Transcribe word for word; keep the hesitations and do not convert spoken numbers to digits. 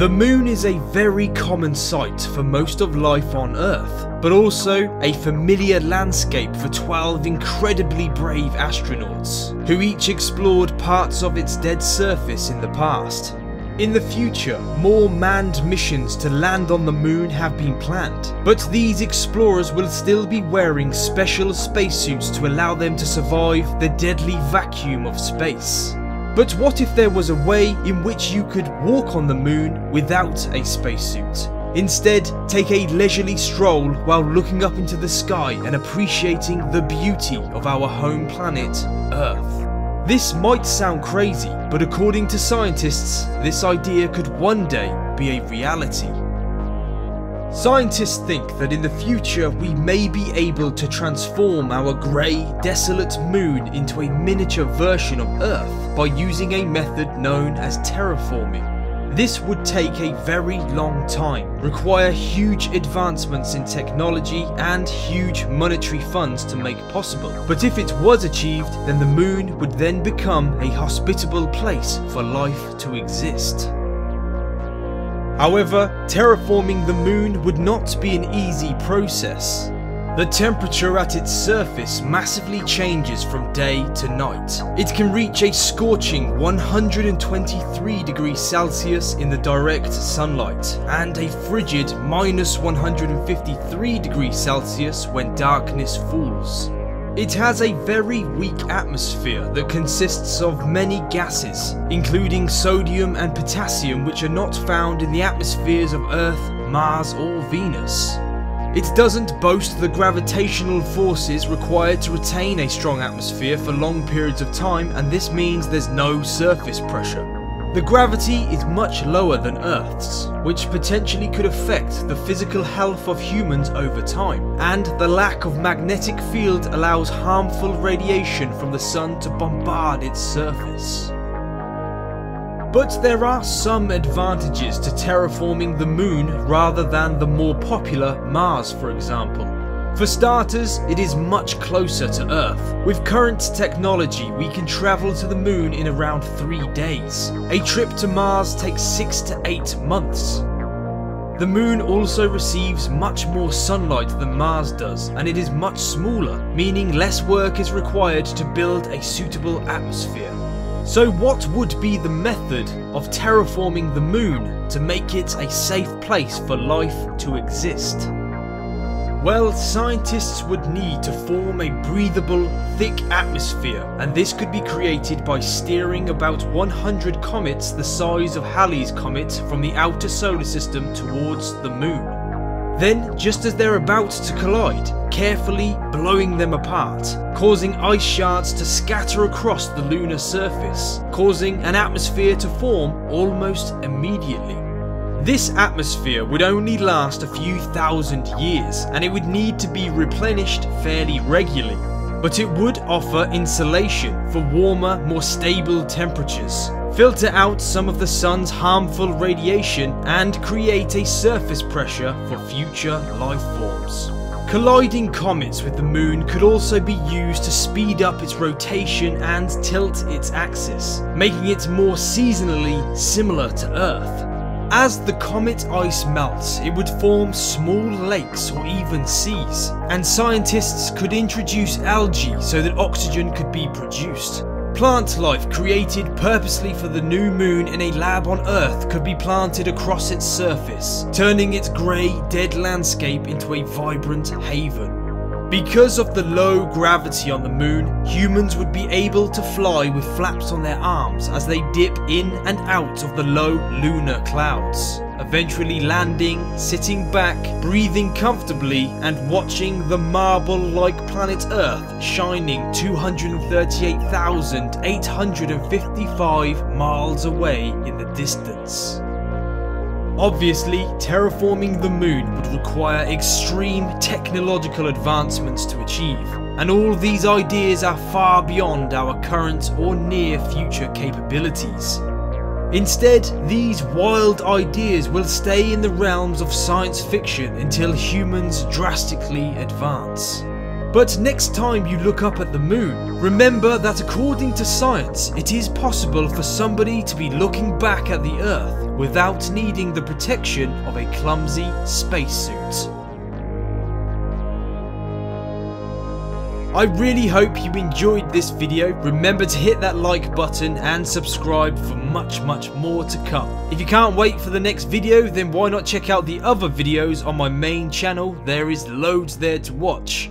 The moon is a very common sight for most of life on Earth, but also a familiar landscape for twelve incredibly brave astronauts, who each explored parts of its dead surface in the past. In the future, more manned missions to land on the moon have been planned, but these explorers will still be wearing special spacesuits to allow them to survive the deadly vacuum of space. But what if there was a way in which you could walk on the moon without a spacesuit? Instead, take a leisurely stroll while looking up into the sky and appreciating the beauty of our home planet, Earth. This might sound crazy, but according to scientists, this idea could one day be a reality. Scientists think that in the future we may be able to transform our grey, desolate moon into a miniature version of Earth by using a method known as terraforming. This would take a very long time, require huge advancements in technology and huge monetary funds to make possible. But if it was achieved, then the moon would then become a hospitable place for life to exist. However, terraforming the moon would not be an easy process. The temperature at its surface massively changes from day to night. It can reach a scorching one hundred twenty-three degrees Celsius in the direct sunlight, and a frigid minus one hundred fifty-three degrees Celsius when darkness falls. It has a very weak atmosphere that consists of many gases, including sodium and potassium, which are not found in the atmospheres of Earth, Mars or Venus. It doesn't boast the gravitational forces required to retain a strong atmosphere for long periods of time, and this means there's no surface pressure. The gravity is much lower than Earth's, which potentially could affect the physical health of humans over time, and the lack of magnetic field allows harmful radiation from the sun to bombard its surface. But there are some advantages to terraforming the moon rather than the more popular Mars, for example. For starters, it is much closer to Earth. With current technology, we can travel to the moon in around three days. A trip to Mars takes six to eight months. The moon also receives much more sunlight than Mars does, and it is much smaller, meaning less work is required to build a suitable atmosphere. So what would be the method of terraforming the moon to make it a safe place for life to exist? Well, scientists would need to form a breathable, thick atmosphere, and this could be created by steering about one hundred comets the size of Halley's Comet from the outer solar system towards the moon. Then, just as they're about to collide, carefully blowing them apart, causing ice shards to scatter across the lunar surface, causing an atmosphere to form almost immediately. This atmosphere would only last a few thousand years, and it would need to be replenished fairly regularly, but it would offer insulation for warmer, more stable temperatures, filter out some of the sun's harmful radiation, and create a surface pressure for future life forms. Colliding comets with the moon could also be used to speed up its rotation and tilt its axis, making it more seasonally similar to Earth. As the comet ice melts, it would form small lakes or even seas, and scientists could introduce algae so that oxygen could be produced. Plant life created purposely for the new moon in a lab on Earth could be planted across its surface, turning its grey, dead landscape into a vibrant haven. Because of the low gravity on the moon, humans would be able to fly with flaps on their arms as they dip in and out of the low lunar clouds, eventually landing, sitting back, breathing comfortably, and watching the marble-like planet Earth shining two hundred thirty-eight thousand eight hundred fifty-five miles away in the distance. Obviously, terraforming the moon would require extreme technological advancements to achieve, and all these ideas are far beyond our current or near future capabilities. Instead, these wild ideas will stay in the realms of science fiction until humans drastically advance. But next time you look up at the moon, remember that according to science, it is possible for somebody to be looking back at the Earth without needing the protection of a clumsy spacesuit. I really hope you enjoyed this video. Remember to hit that like button and subscribe for much much more to come. If you can't wait for the next video, then why not check out the other videos on my main channel? There is loads there to watch.